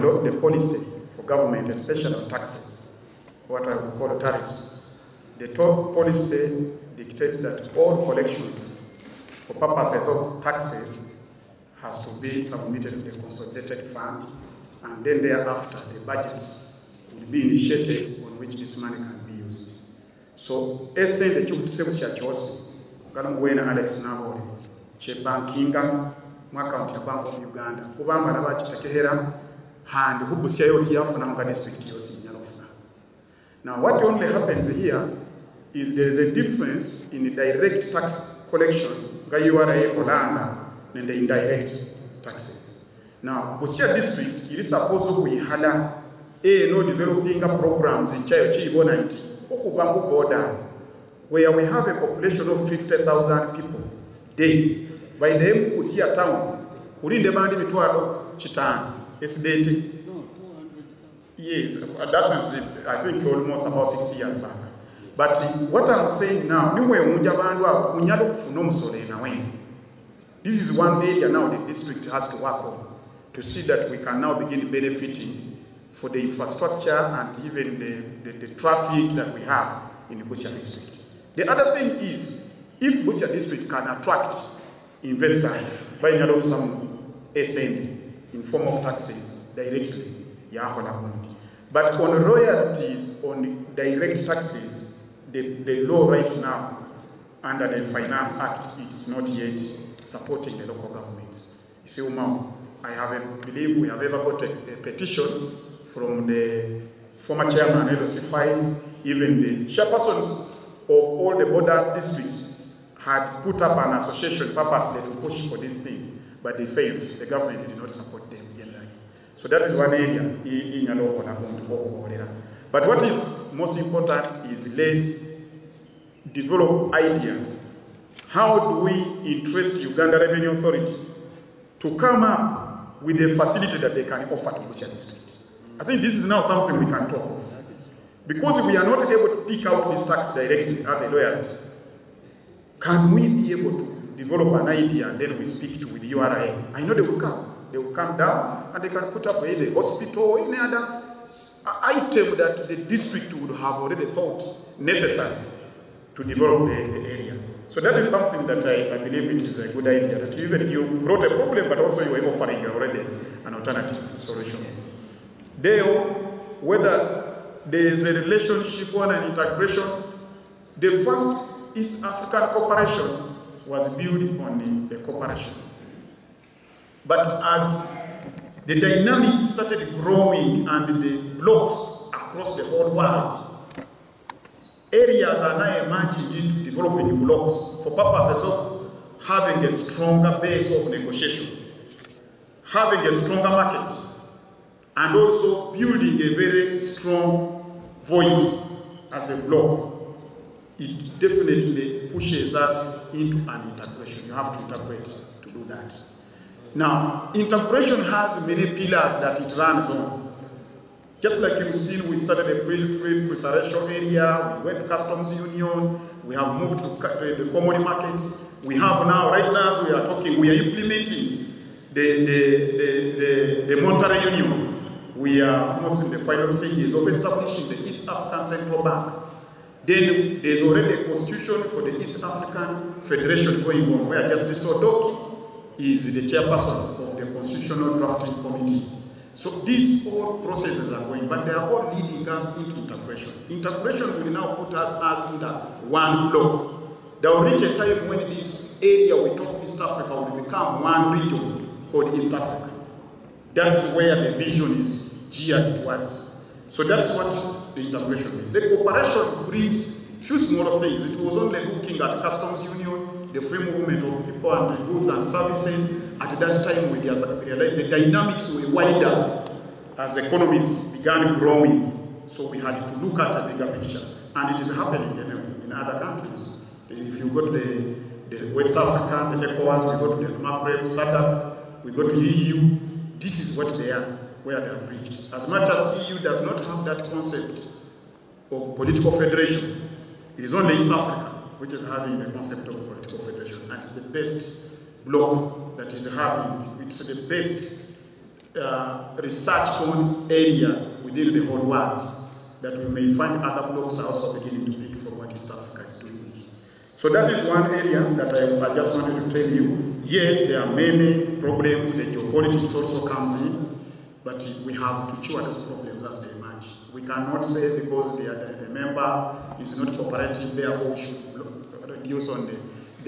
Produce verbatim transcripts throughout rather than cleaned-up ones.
law, the policy for government, especially on taxes, what I would call tariffs. The top policy dictates that all collections for purposes of taxes has to be submitted to the consolidated fund, and then thereafter the budgets will be initiated on which this money can be used. So essay the chikutusegu cha chose kana muwena Alex Nabole che bankinga mwaka ya Bank of Uganda kubamba nabachitekehera handi kubusia yosi yafu na mga district yosi nyalofuna. Now what only happens here is there is a difference in the direct tax collection gayuara kolanda and the indirect taxes. Now Busia district is supposed to be hada a no developing programs in chayo chibonanti okubambu border where we have a population of fifty thousand people daily. By them, Busia town, who didn't demand it to our Chitan, it's dated. No, two hundred. Yes, that is, I think, almost about six years back. But what I'm saying now, this is one area now the district has to work on to see that we can now begin benefiting for the infrastructure and even the, the, the traffic that we have in the Busia district. The other thing is, if Busia district can attract investors by allowing some S M E in form of taxes directly, but on royalties, on direct taxes, the, the law right now under the Finance Act, it's not yet supporting the local governments. You see, Umau, I haven't believe we have ever got a, a petition from the former chairman L C five, even the chairpersons of all the border districts had put up an association purpose to push for this thing, but they failed. The government did not support them generally. So that is one area. But what is most important is let's develop ideas. How do we interest Uganda Revenue Authority to come up with a facility that they can offer to Busia district? I think this is now something we can talk of. Because if we are not able to pick out this tax directly as a loyalty, can we be able to develop an idea and then we speak to with U R A? I know they will come. They will come down and they can put up either a hospital or any other item that the district would have already thought necessary to develop the, the area. So that is something that I, I believe it is a good idea. That even you brought a problem, but also you were offering already an alternative solution. There, whether there is a relationship or an integration, the first East African cooperation was built on the, the cooperation. But as the dynamics started growing and the blocks across the whole world, areas are now emerging into developing blocks for purposes of having a stronger base of negotiation, having a stronger market, and also building a very strong voice as a bloc. It definitely pushes us into an integration. You have to integrate to do that. Now, integration has many pillars that it runs on. Just like you've seen, we started a free preservation area, we went to customs union, we have moved to the commodity markets. We have now, right now, as we are talking, we are implementing the, the, the, the, the monetary union. We are almost in the final stages of establishing the East African Central Bank. Then there's already a constitution for the East African Federation going on, where Justice Sodoki is the chairperson of the Constitutional Drafting Committee. So these all processes are going, but they are all leading us into integration. Integration will now put us as in that one block. There will reach a time when this area we talk East Africa will become one region called East Africa. That's where the vision is geared towards. So that's what the integration is. The cooperation brings few smaller things. It was only looking at customs union, the free movement of people and the goods and services. At that time, we realized the dynamics were wider as economies began growing. So we had to look at a bigger picture. And it is happening in, in other countries. If you go to the, the West African, the ECOWAS, we go to the Macra, SATA, we go to the E U, this is what they are. Where they have reached. As much as E U does not have that concept of political federation, it is only East Africa which is having the concept of political federation, and it's the best bloc that is having, it's the best uh, research-owned area within the whole world, that we may find other blocks are also beginning to pick for what East Africa is doing. So that is one area that I, I just wanted to tell you. Yes, there are many problems, the geopolitics also comes in, but we have to cure those problems as they emerge. We cannot say because they are, the member is not cooperative, therefore we should reduce on the,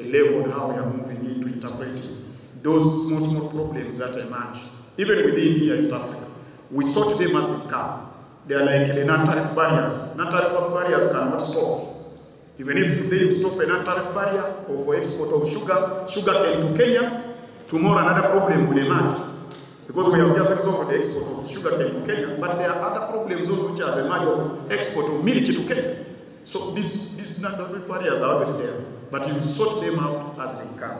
the level of how we are moving into interpreting those small, small problems that emerge. Even within here East Africa, we sort them as they come. They are like the non-tariff barriers. Non-tariff barriers cannot stop. Even if today you stop a non-tariff barrier or for export of sugar, sugar cane to Kenya, tomorrow another problem will emerge. Because we have just exported the export of sugar cane to Kenya, but there are other problems also which has emerged of export of milk to Kenya. So these, these non-tariff barriers are always there, but you sort them out as they come.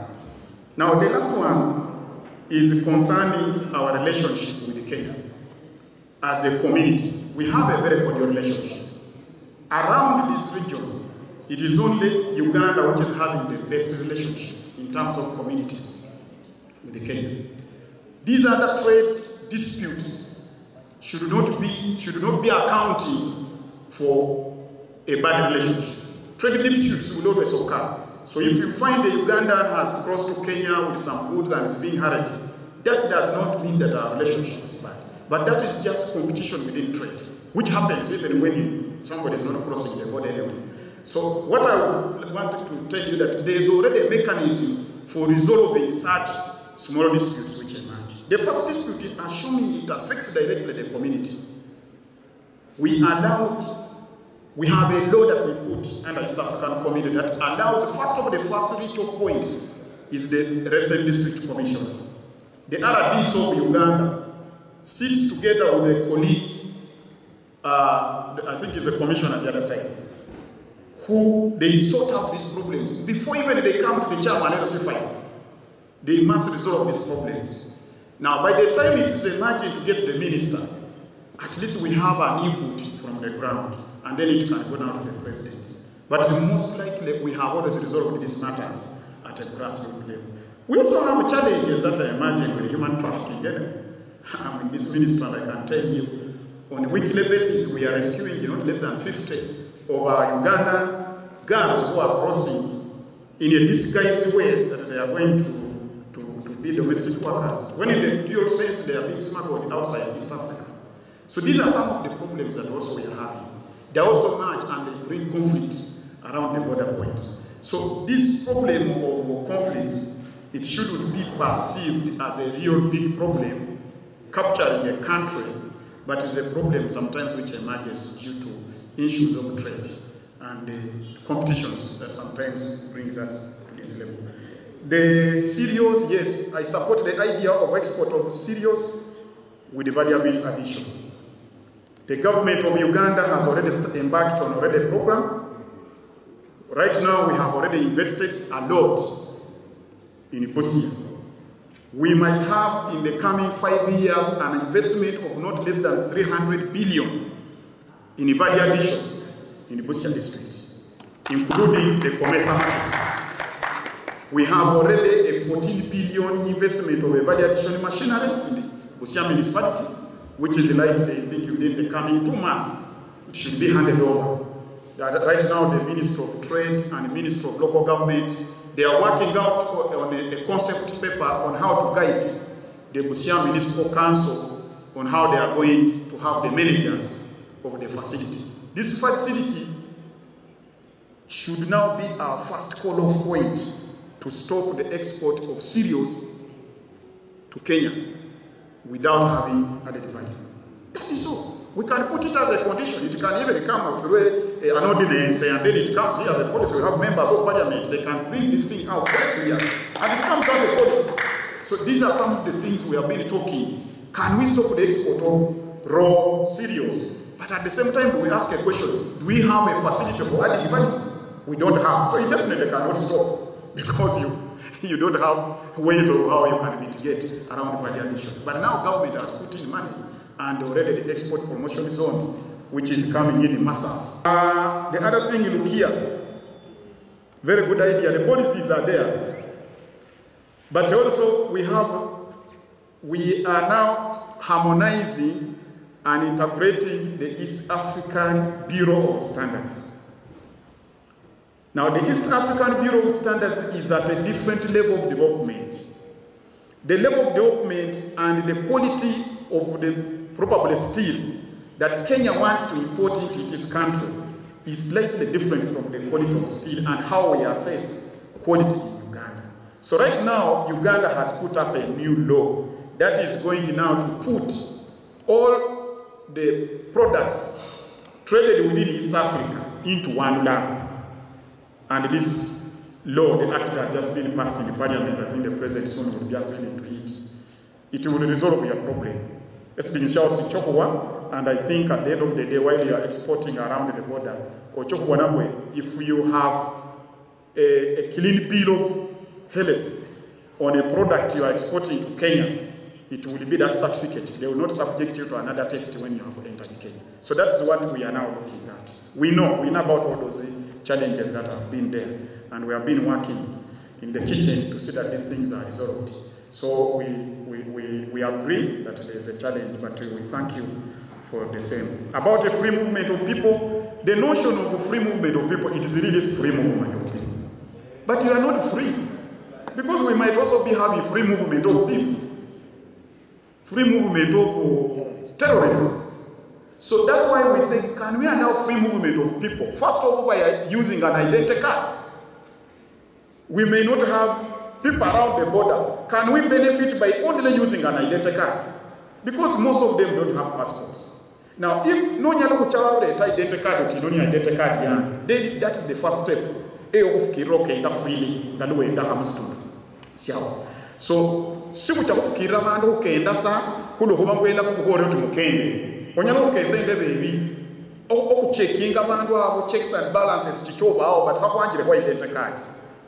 Now the last one is concerning our relationship with Kenya. As a community, we have a very cordial relationship. Around this region, it is only Uganda which is having the best relationship in terms of communities with Kenya. These other trade disputes should not be, should not be accounting for a bad relationship. Trade disputes will always occur. So if you find that Uganda has crossed to Kenya with some goods and is being harassed, that does not mean that our relationship. But that is just competition within trade, which happens even when somebody is not crossing the border anyway. So what I wanted to tell you that there is already a mechanism for resolving such small disputes which emerge. The first dispute is assuming it affects directly the community. We allowed, we have a law that we put under East African Committee that allows, first of the first ritual point is the Resident District Commission. The R D S of Uganda sits together with a colleague, uh, I think it's a commissioner at the other side, who they sort out these problems. Before even they come to the chairman and say, fine, they must resolve these problems. Now, by the time it is emerging to get the minister, at least we have an input from the ground, and then it can go down to the president. But most likely, we have always resolved these matters at a grassroots level. We also have challenges that are emerging with human trafficking. Yeah? I'm in this minister, I can tell you, on a weekly basis, we are rescuing not less than fifty of our Uganda girls who are crossing in a disguised way that they are going to, to, to be domestic workers, when in the dual sense they are being smuggled outside East Africa. So these are some of the problems that also we are having. They also merge and they bring conflicts around the border points. So this problem of conflicts, it shouldn't be perceived as a real big problem capturing a country, but it's a problem sometimes which emerges due to issues of trade and the competitions that sometimes brings us to this level. The cereals, yes, I support the idea of export of cereals with the variable addition. The government of Uganda has already embarked on already a program. Right now, we have already invested a lot in Busia. We might have in the coming five years an investment of not less than three hundred billion in value addition in the Busia district, including the Comesa market. We have already a fourteen billion investment of a value addition machinery in the Busia municipality, which is likely, I think, within the coming two months, it should be handed over. Right now, the Minister of Trade and the Minister of Local Government, they are working out on a concept paper on how to guide the Busia Municipal Council on how they are going to have the maintenance of the facility. This facility should now be our first call-off point to stop the export of cereals to Kenya without having added value. That is all. We can put it as a condition. It can even come out through an ordinance, and then it comes here as a policy. We have members of parliament. They can bring the thing out very clear, and it comes as a policy. So these are some of the things we have been talking. Can we stop the export of raw cereals? But at the same time, we ask a question. Do we have a facility for adding value? We don't have. So you definitely cannot stop because you, you don't have ways of how you can mitigate around value addition. But now government has put in money, and already the export promotion zone, which is coming in in Massa. Uh, the other thing you look here, very good idea, the policies are there. But also we have, we are now harmonizing and integrating the East African Bureau of Standards. Now, the East African Bureau of Standards is at a different level of development. The level of development and the quality of the probable steel that Kenya wants to import into this country is slightly different from the quality of steel and how we assess quality in Uganda. So right now, Uganda has put up a new law that is going now to put all the products traded within East Africa into one land. And this law, the act has just been passed in the parliament. I think the president soon will just see to it. It will resolve your problem. It's been shown in chokwa, and I think at the end of the day, while you are exporting around the border, or chokwa, if you have a, a clean bill of health on a product you are exporting to Kenya, it will be that certificate. They will not subject you to another test when you have entered Kenya. So that's what we are now looking at. We know, we know about all those challenges that have been there, and we have been working in the kitchen to see that these things are resolved. So we, we, we, we agree that there is a challenge, but we thank you for the same. About the free movement of people, the notion of free movement of people, it is really free movement of people. But you are not free, because we might also be having free movement of thieves. Free movement of terrorists. So that's why we say, can we allow free movement of people? First of all, we are using an identity card. We may not have people around the border. Can we benefit by only using an identity card? Because most of them don't have passports. Now, if no one has an identity card, then that is the first step. So, siku chakukira mando kenda sa kulo huba kwenda kukubore tumukende onyalo ukesende baby oku checkinga mando abo checks and balances chichoba ao but hakuanjire kwa identity card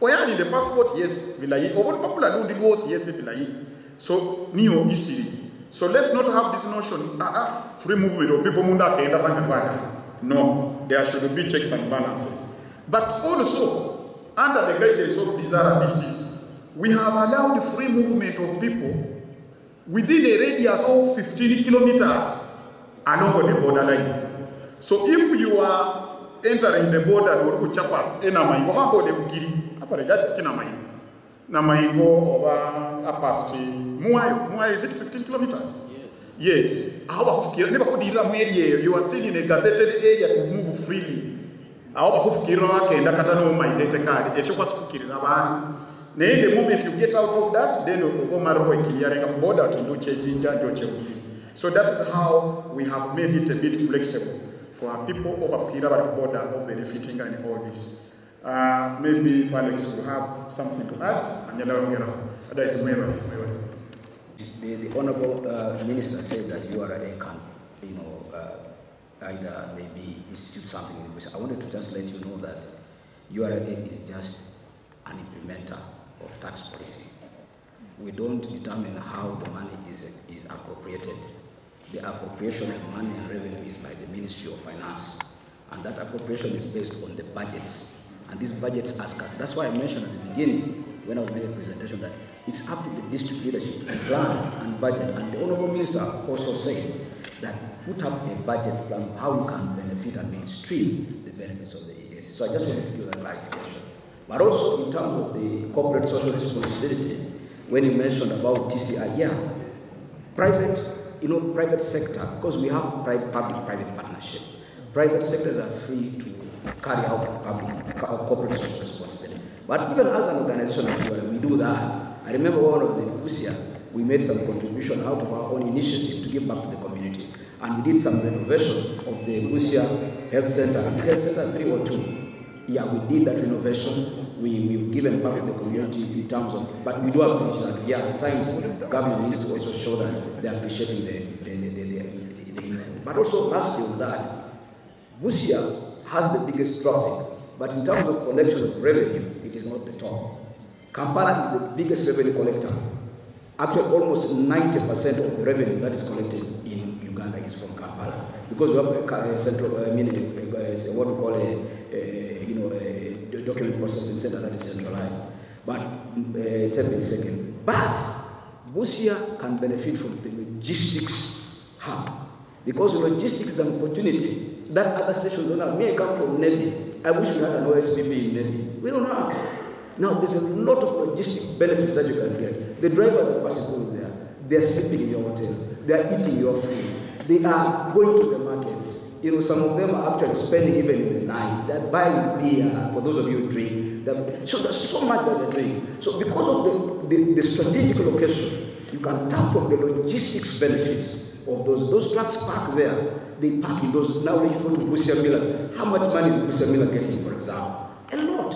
oyani the passport yes bilayi obo popular lundi was yes bilayi so niyo isiri so let's not have this notion ah ah free movement of people munda kenda sa ngwana no there should be checks and balances but also under the guidance of desire disease we have allowed free movement of people within a radius of fifteen kilometers along the borderline. So if you are entering the border or Uchapas, Enamaingo, how about the Kiri? Apparently, Kinamaingo. Namaingo over Apasti. Muay, is it fifteen kilometers? Yes. Yes. How about Kiri? You are still in a gazetted area to move freely. How about Kiri? Nakatano, my data card, Eshopas Kiri. Now, the moment you get out of that, then you go Maroko and border to do Jinja and Joche. So that is how we have made it a bit flexible for our people over Kiraba border of benefiting and all this. Uh, maybe Alex will have something to add. The, the Honorable uh, Minister said that you are a camp, you know, uh, either maybe institute something. I wanted to just let you know that U R A is just an implementer of tax policy. We don't determine how the money is, is appropriated. The appropriation of money and revenue is by the Ministry of Finance, and that appropriation is based on the budgets. And these budgets ask us, that's why I mentioned at the beginning, when I was making a presentation, that it's up to the district leadership to plan and budget. And the Honourable Minister also said that put up a budget plan of how you can benefit and mainstream the benefits of the E A C. So I just wanted to give that clarification. But also in terms of the corporate social responsibility, when you mentioned about T C I, yeah, private, you know, private sector, because we have public-private partnership. Private sectors are free to carry out public corporate social responsibility. But even as an organization, we do that. I remember one of the Busia, we made some contribution out of our own initiative to give back to the community, and we did some renovation of the Busia Health Center, Health Center three oh two. Yeah, we did that renovation. We, we've given back to the community in terms of, but we do appreciate that. Yeah, at times, government needs to also show that they're appreciating the the, the, the, the, the input. But also, lastly on that, Busia has the biggest traffic, but in terms of collection of revenue, it is not the top. Kampala is the biggest revenue collector. Actually, almost ninety percent of the revenue that is collected in Uganda is from Kampala, because we have a central, I mean, what we call a, a you know, uh, the document processing center that is centralized. But, uh, take a second. But Busia can benefit from the logistics hub, because logistics is an opportunity that other stations don't have. May I come from Nelly? I wish we had an O S B B in Nelly. We don't have. Now, there's a lot of logistic benefits that you can get. The drivers are passing there. They are sleeping in your hotels. They are eating your food. They are going to the markets. You know, some of them are actually spending even in the night. They're buying beer, for those of you who drink. They're, so there's so much that they drink. So because of the, the, the strategic location, you can tap from the logistics benefit of those. Those trucks park there. They park in those. Now if you go to Busia Miller, how much money is Busia Miller getting, for example? A lot.